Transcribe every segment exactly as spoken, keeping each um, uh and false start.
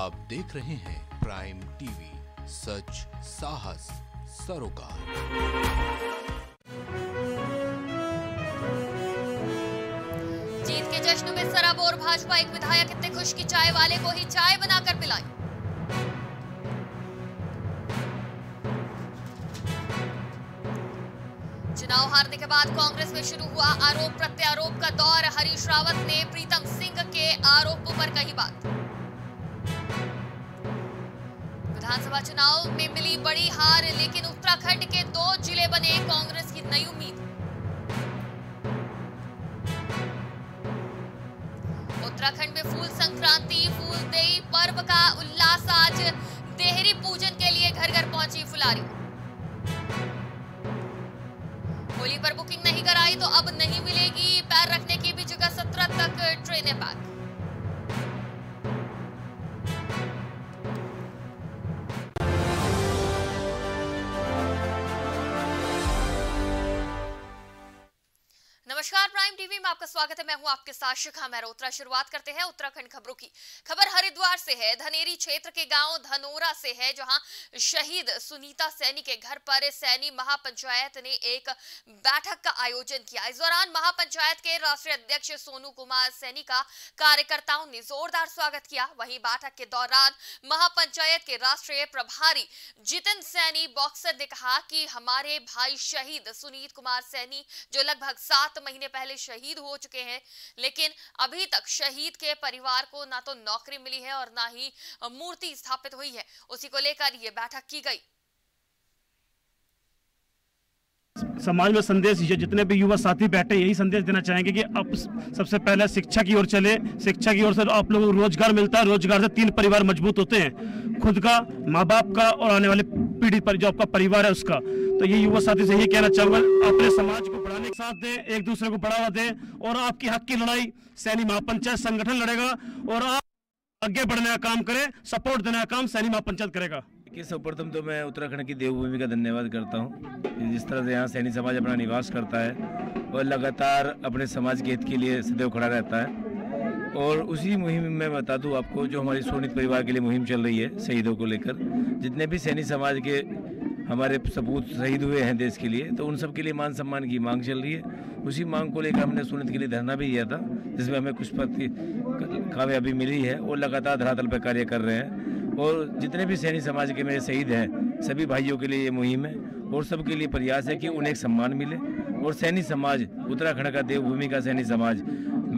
आप देख रहे हैं प्राइम टीवी, सच साहस सरोकार। जीत के जश्न में सराबोर भाजपा, एक विधायक इतने खुश की चाय वाले को ही चाय बनाकर पिलाई। चुनाव हारने के बाद कांग्रेस में शुरू हुआ आरोप प्रत्यारोप का दौर। हरीश रावत ने प्रीतम सिंह के आरोपों पर कही बात। विधानसभा चुनाव में मिली बड़ी हार, लेकिन उत्तराखंड के दो जिले बने कांग्रेस की नई उम्मीद। उत्तराखंड में फूल संक्रांति फूलदेई पर्व का उल्लास। आज देहरी पूजन के लिए घर घर पहुंची फुलारी। होली पर बुकिंग नहीं कराई तो अब नहीं मिलेगी पैर रखने की भी जगह। सत्रह तक ट्रेनें पैक। नमस्कार, प्राइम टीवी में आपका स्वागत है। मैं हूं आपके साथ शिखा मरोत्रा। शुरुआत करते हैं उत्तराखंड खबरों की। खबर हरिद्वार से है। धनेरी क्षेत्र के गांव धनोरा से है, जहां शहीद सुनीता सैनी के घर पर सैनी महापंचायत ने एक बैठक का आयोजन किया। इस दौरान महापंचायत के राष्ट्रीय अध्यक्ष सोनू कुमार सैनी का कार्यकर्ताओं ने जोरदार स्वागत किया। वहीं बैठक के दौरान महापंचायत के राष्ट्रीय प्रभारी जितिन सैनी बॉक्सर ने कहा कि हमारे भाई शहीद सुनीत कुमार सैनी, जो लगभग सात महीने पहले शहीद हो चुके हैं, लेकिन अभी तक शहीद के परिवार को ना तो नौकरी मिली है और ना ही मूर्ति स्थापित हुई है, उसी को लेकर यह बैठक की गई। समाज में संदेश, जितने भी युवा साथी बैठे, यही संदेश देना चाहेंगे कि आप सबसे पहले शिक्षा की ओर चले। शिक्षा की ओर से आप लोगों को रोजगार मिलता है, रोजगार से तीन परिवार मजबूत होते हैं, खुद का, माँ बाप का और आने वाले पीढ़ी पर जो आपका परिवार है उसका। तो ये युवा साथी से यही कहना चाहूंगा, अपने समाज को बढ़ाने के साथ दें, एक दूसरे को बढ़ावा दें और आपके हक की लड़ाई सैनी महापंचायत संगठन लड़ेगा और आप आगे बढ़ने का काम करें, सपोर्ट देने का काम सैनी महापंचायत करेगा। सर्वप्रथम तो मैं उत्तराखंड की देवभूमि का धन्यवाद करता हूँ, जिस तरह से यहाँ सैनी समाज अपना निवास करता है और लगातार अपने समाज के हित के लिए सदैव खड़ा रहता है। और उसी मुहिम में बता दूँ आपको, जो हमारी सोनित परिवार के लिए मुहिम चल रही है शहीदों को लेकर, जितने भी सैनी समाज के हमारे सपूत शहीद हुए हैं देश के लिए, तो उन सब के लिए मान सम्मान की मांग चल रही है। उसी मांग को लेकर हमने सोनित के लिए धरना भी दिया था, जिसमें हमें कुछ प्रति कामयाबी मिली है और लगातार धरातल पर कार्य कर रहे हैं। और जितने भी सैनी समाज के मेरे शहीद हैं, सभी भाइयों के लिए ये मुहिम है और सबके लिए प्रयास है कि उन्हें एक सम्मान मिले। और सैनी समाज, उत्तराखंड का देवभूमि का सैनी समाज,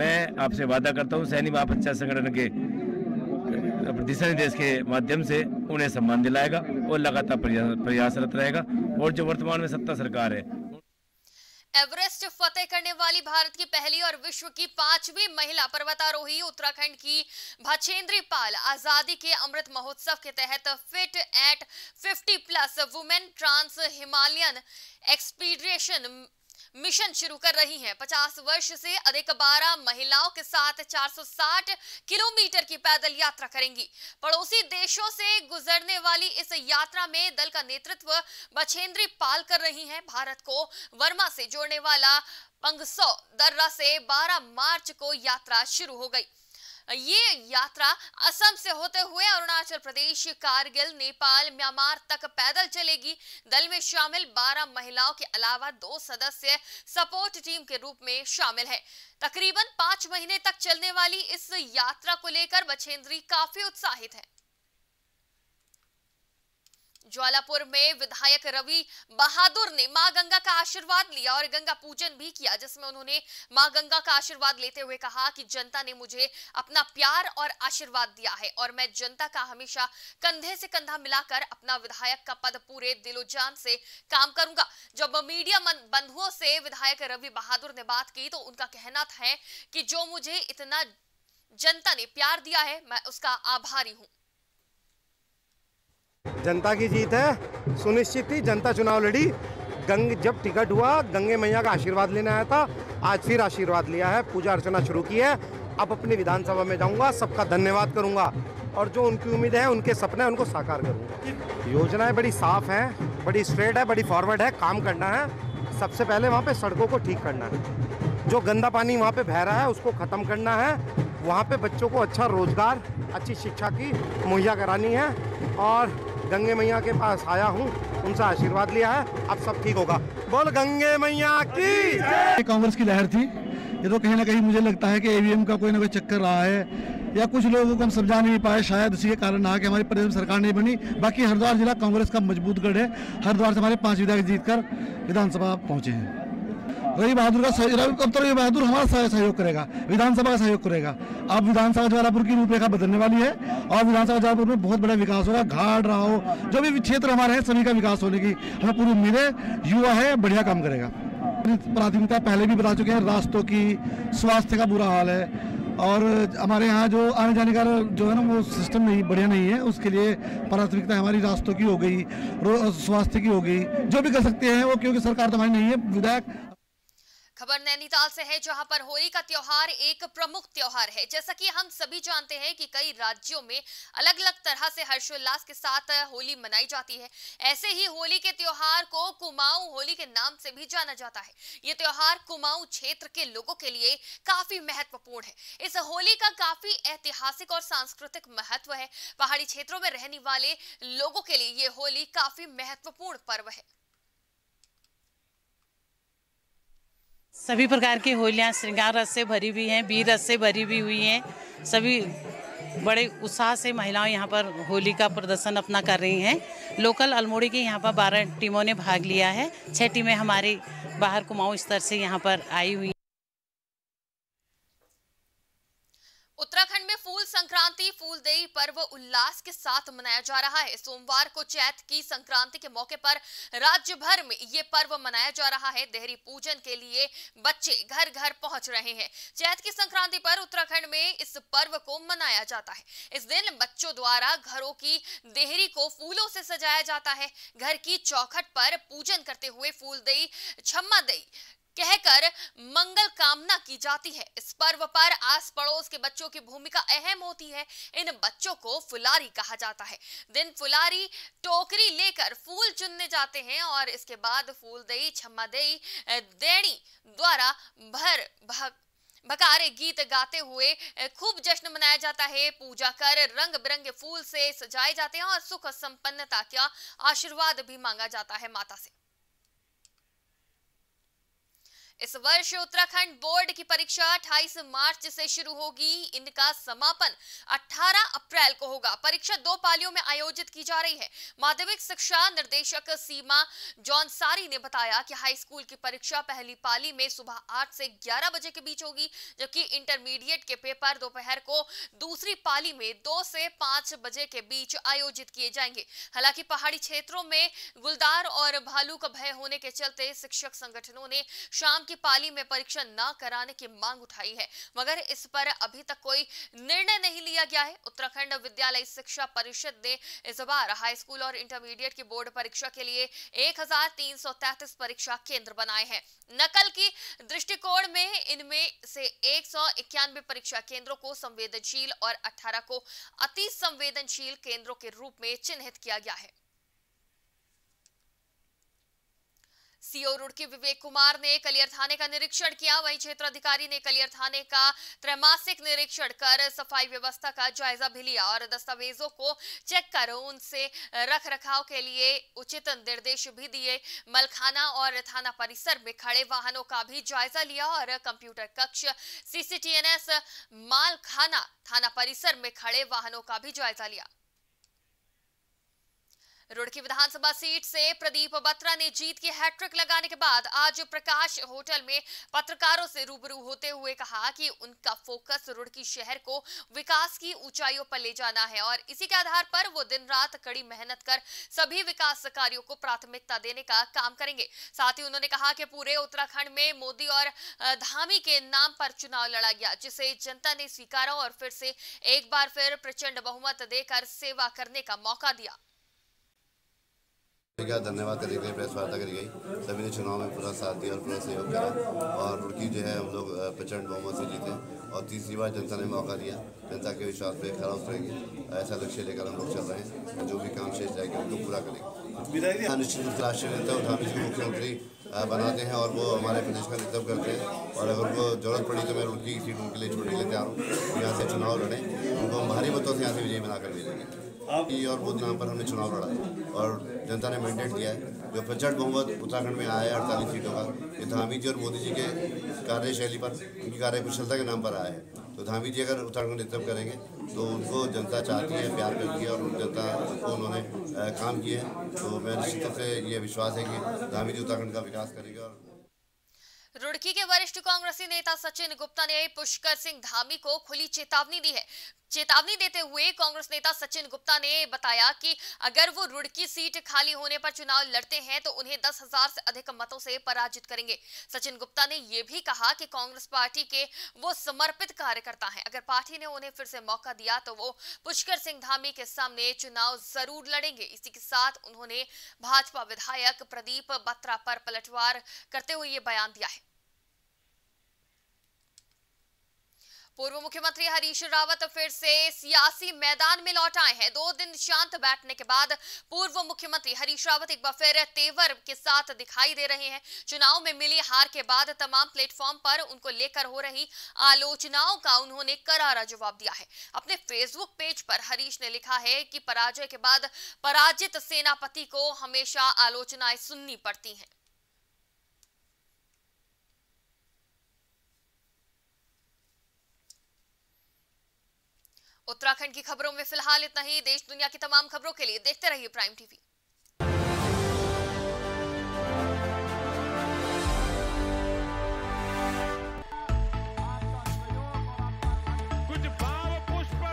मैं आपसे वादा करता हूँ सैनी महापंचायत संगठन के दिशा निर्देश के माध्यम से उन्हें सम्मान दिलाएगा और लगातार प्रयासरत रहेगा। और जो वर्तमान में सत्ता सरकार है, एवरेस्ट फतेह करने वाली भारत की पहली और विश्व की पांचवी महिला पर्वतारोही उत्तराखंड की भाचेंद्री पाल आजादी के अमृत महोत्सव के तहत fit at fifty plus women trans Himalayan expedition mission शुरू कर रही हैं। पचास वर्ष से अधिक बारह महिलाओं के साथ चार सौ साठ किलोमीटर की पैदल यात्रा करेंगी। पड़ोसी देशों से गुजरने वाली इस यात्रा में दल का नेतृत्व बचेंद्री पाल कर रही हैं। भारत को वर्मा से जोड़ने वाला पंगसौ दर्रा से बारह मार्च को यात्रा शुरू हो गई। ये यात्रा असम से होते हुए अरुणाचल प्रदेश, कारगिल, नेपाल, म्यांमार तक पैदल चलेगी। दल में शामिल बारह महिलाओं के अलावा दो सदस्य सपोर्ट टीम के रूप में शामिल है। तकरीबन पांच महीने तक चलने वाली इस यात्रा को लेकर बचेंद्री काफी उत्साहित है। ज्वालापुर में विधायक रवि बहादुर ने मां गंगा का आशीर्वाद लिया और गंगा पूजन भी किया, जिसमें उन्होंने मां गंगा का आशीर्वाद लेते हुए कहा कि जनता ने मुझे अपना प्यार और आशीर्वाद दिया है और मैं जनता का हमेशा कंधे से कंधा मिलाकर अपना विधायक का पद पूरे दिलोजान से काम करूंगा। जब मीडिया बंधुओं से विधायक रवि बहादुर ने बात की तो उनका कहना था कि जो मुझे इतना जनता ने प्यार दिया है, मैं उसका आभारी हूँ। जनता की जीत है, सुनिश्चित थी। जनता चुनाव लड़ी, गंग जब टिकट हुआ गंगे मैया का आशीर्वाद लेने आया था, आज फिर आशीर्वाद लिया है, पूजा अर्चना शुरू की है। अब अपनी विधानसभा में जाऊंगा, सबका धन्यवाद करूंगा और जो उनकी उम्मीद है, उनके सपने, उनको साकार करूंगा। योजनाएं बड़ी साफ हैं, बड़ी स्ट्रेट है, बड़ी फॉरवर्ड है। काम करना है, सबसे पहले वहाँ पर सड़कों को ठीक करना है, जो गंदा पानी वहाँ पर बह रहा है उसको ख़त्म करना है, वहाँ पर बच्चों को अच्छा रोजगार, अच्छी शिक्षा की मुहैया करानी है और गंगे मैया के पास आया हूँ, उनसे आशीर्वाद लिया है, अब सब ठीक होगा। बोल गंगे मैया की। कांग्रेस की लहर थी ये, तो कहीं ना कहीं मुझे लगता है कि ईवीएम का कोई ना कोई चक्कर रहा है या कुछ लोगों को हम समझा नहीं पाए, शायद उसी के कारण आ कि हमारी प्रदेश में सरकार नहीं बनी। बाकी हरिद्वार जिला कांग्रेस का मजबूत गढ़ है, हरिद्वार से हमारे पांच विधायक जीतकर विधानसभा पहुंचे हैं। रवि बहादुर का अब तो रवि बहादुर हमारा सहयोग करेगा, विधानसभा का सहयोग करेगा। अब विधानसभा ज्वालापुर की रूपरेखा बदलने वाली है और विधानसभा ज्वालापुर में बहुत बड़ा विकास होगा। घाट राहो जो भी क्षेत्र हमारे हैं सभी का विकास होने की हमें पूरी उम्मीद है। युवा है, बढ़िया काम करेगा। प्राथमिकता पहले भी बता चुके हैं, रास्तों की, स्वास्थ्य का बुरा हाल है और हमारे यहाँ जो आने जाने का जो है ना वो सिस्टम नहीं बढ़िया नहीं है, उसके लिए प्राथमिकता हमारी रास्तों की हो गई, स्वास्थ्य की हो गई, जो भी कर सकते हैं वो, क्योंकि सरकार तो हमारी नहीं है। विधायक। खबर नैनीताल से है जहां पर होली का त्योहार एक प्रमुख त्योहार है। जैसा कि हम सभी जानते हैं कि कई राज्यों में अलग अलग तरह से हर्षोल्लास के साथ होली मनाई जाती है, ऐसे ही होली के त्योहार को कुमाऊं होली के नाम से भी जाना जाता है। ये त्योहार कुमाऊं क्षेत्र के लोगों के लिए काफी महत्वपूर्ण है। इस होली का काफी ऐतिहासिक और सांस्कृतिक महत्व है। पहाड़ी क्षेत्रों में रहने वाले लोगों के लिए ये होली काफी महत्वपूर्ण पर्व है। सभी प्रकार की होलियाँ श्रृंगार रस से भरी हुई हैं, बीर रस से भरी भी हुई हैं। सभी बड़े उत्साह से महिलाएं यहाँ पर होली का प्रदर्शन अपना कर रही हैं। लोकल अल्मोड़ी की यहाँ पर बारह टीमों ने भाग लिया है। छह टीमें हमारी बाहर कुमाऊं स्तर से यहाँ पर आई हुई हैं। उत्तराखंड में फूल संक्रांति फूलदेई पर्व उल्लास के साथ मनाया जा रहा है। सोमवार को चैत की संक्रांति के मौके पर राज्य भर में ये पर्व मनाया जा रहा है। देहरी पूजन के लिए बच्चे घर घर पहुंच रहे हैं। चैत की संक्रांति पर उत्तराखंड में इस पर्व को मनाया जाता है। इस दिन बच्चों द्वारा घरों की देहरी को फूलों से सजाया जाता है। घर की चौखट पर पूजन करते हुए फूलदेई छम्मा देई कहकर मंगल कामना की जाती है। इस पर्व पर आस पड़ोस के बच्चों की भूमिका अहम होती है। इन बच्चों को फुलारी कहा जाता है। दिन फुलारी टोकरी लेकर फूल चुनने जाते हैं और इसके बाद फूलदेई छम्मादेई देणी द्वारा भर भग भकारे गीत गाते हुए खूब जश्न मनाया जाता है। पूजा कर रंग बिरंगे फूल से सजाए जाते हैं और सुख संपन्नता का आशीर्वाद भी मांगा जाता है माता से। इस वर्ष उत्तराखंड बोर्ड की परीक्षा अट्ठाईस मार्च से शुरू होगी। इनका समापन अठारह अप्रैल को होगा। परीक्षा दो पालियों में आयोजित की जा रही है। माध्यमिक शिक्षा निर्देशक सीमा जौनसारी ने बताया कि हाई स्कूल की परीक्षा पहली पाली में सुबह आठ से ग्यारह बजे के बीच होगी, जबकि इंटरमीडिएट के पेपर दोपहर को दूसरी पाली में दो से पाँच बजे के बीच आयोजित किए जाएंगे। हालांकि पहाड़ी क्षेत्रों में गुलदार और भालू का भय होने के चलते शिक्षक संगठनों ने शाम की पाली में परीक्षा न कराने की मांग उठाई है, मगर इस पर अभी तक कोई निर्णय नहीं लिया गया है। उत्तराखंड विद्यालय शिक्षा परिषद ने इस बार हाई स्कूल और इंटरमीडिएट की बोर्ड परीक्षा के लिए एक हजार तीन सौ तैंतीस परीक्षा केंद्र बनाए हैं। नकल की दृष्टिकोण में इनमें से एक सौ इक्यानवे परीक्षा केंद्रों को संवेदनशील और अठारह को अति संवेदनशील केंद्रों के रूप में चिन्हित किया गया है। सीओ रुड़की विवेक कुमार ने कलियर थाने का निरीक्षण किया। वहीं क्षेत्राधिकारी ने कलियर थाने का त्रैमासिक निरीक्षण कर सफाई व्यवस्था का जायजा भी लिया और दस्तावेजों को चेक कर उनसे रख रखाव के लिए उचित निर्देश भी दिए। मलखाना और थाना परिसर में खड़े वाहनों का भी जायजा लिया और कंप्यूटर कक्ष सीसीटीएनएस मालखाना थाना परिसर में खड़े वाहनों का भी जायजा लिया। रुड़की विधानसभा सीट से प्रदीप बत्रा ने जीत की हैट्रिक लगाने के बाद आज प्रकाश होटल में पत्रकारों से रूबरू होते हुए कहा कि उनका फोकस रुड़की शहर को विकास की ऊंचाइयों पर ले जाना है और इसी के आधार पर वो दिन रात कड़ी मेहनत कर सभी विकास कार्यों को प्राथमिकता देने का काम करेंगे। साथ ही उन्होंने कहा कि पूरे उत्तराखंड में मोदी और धामी के नाम पर चुनाव लड़ा गया, जिसे जनता ने स्वीकारा और फिर से एक बार फिर प्रचंड बहुमत देकर सेवा करने का मौका दिया। क्या धन्यवाद करी गई, प्रेस वार्ता करी गई, सभी ने चुनाव में पूरा साथ दिया और पूरा सहयोग करा और रुड़की जो है हम लोग प्रचंड बहुमत से जीते और तीसरी बार जनता ने मौका दिया। जनता के विश्वास पे खरा उतरेंगे, ऐसा लक्ष्य लेकर हम लोग चल रहे हैं। जो भी काम शेष जाएगा उनको पूरा करेंगे। निश्चित रूप से राष्ट्रीय नेता और मुख्यमंत्री बनाते हैं और वो हमारे प्रदेश का नेतृत्व करते हैं। और अगर उनको जरूरत पड़ी तो मैं उनकी सीट उनके लिए छोड़ने के लिए तैयार हूँ, यहाँ से चुनाव लड़ें। उनको हम भारी मतों से यहाँ से विजयी बनाकर भेजेंगे। और बूथ नाम पर हमने चुनाव लड़ा है और जनता ने मैंडेट दिया है। जो प्रचंड बहुमत उत्तराखंड में आया है अड़तालीस सीटों का, ये धामी जी और मोदी जी के कार्यशैली पर, उनकी कार्यकुशलता के नाम पर आया है। तो धामी जी अगर उत्तराखंड में नेतृत्व करेंगे तो उनको जनता चाहती है, प्यार करती है और उन जनता को उन्होंने काम किए हैं। तो मैं निश्चित रूप से ये विश्वास है कि धामी जी उत्तराखंड का विकास करेंगे। और रुड़की के वरिष्ठ कांग्रेसी नेता सचिन गुप्ता ने पुष्कर सिंह धामी को खुली चेतावनी दी है। चेतावनी देते हुए कांग्रेस नेता सचिन गुप्ता ने बताया कि अगर वो रुड़की सीट खाली होने पर चुनाव लड़ते हैं तो उन्हें दस हजार से अधिक मतों से पराजित करेंगे। सचिन गुप्ता ने यह भी कहा कि कांग्रेस पार्टी के वो समर्पित कार्यकर्ता हैं, अगर पार्टी ने उन्हें फिर से मौका दिया तो वो पुष्कर सिंह धामी के सामने चुनाव जरूर लड़ेंगे। इसी के साथ उन्होंने भाजपा विधायक प्रदीप बत्रा पर पलटवार करते हुए ये बयान दिया है। पूर्व मुख्यमंत्री हरीश रावत फिर से सियासी मैदान में लौट आए हैं। दो दिन शांत बैठने के बाद पूर्व मुख्यमंत्री हरीश रावत एक बार फिर तेवर के साथ दिखाई दे रहे हैं। चुनाव में मिली हार के बाद तमाम प्लेटफॉर्म पर उनको लेकर हो रही आलोचनाओं का उन्होंने करारा जवाब दिया है। अपने फेसबुक पेज पर हरीश ने लिखा है कि पराजय के बाद पराजित सेनापति को हमेशा आलोचनाएं सुननी पड़ती हैं। उत्तराखंड की खबरों में फिलहाल इतना ही। देश दुनिया की तमाम खबरों के लिए देखते रहिए प्राइम टीवी। कुछ भाव पुष्प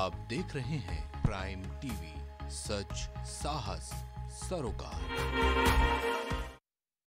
आप देख रहे हैं प्राइम टीवी, सच साहस सरोकार।